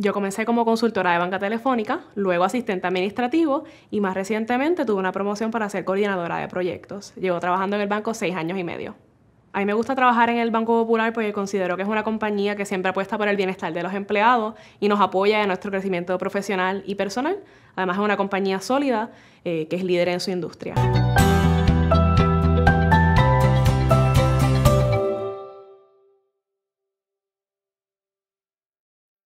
Yo comencé como consultora de banca telefónica, luego asistente administrativo y más recientemente tuve una promoción para ser coordinadora de proyectos. Llevo trabajando en el banco 6 años y medio. A mí me gusta trabajar en el Banco Popular porque considero que es una compañía que siempre apuesta por el bienestar de los empleados y nos apoya en nuestro crecimiento profesional y personal. Además es una compañía sólida que es líder en su industria.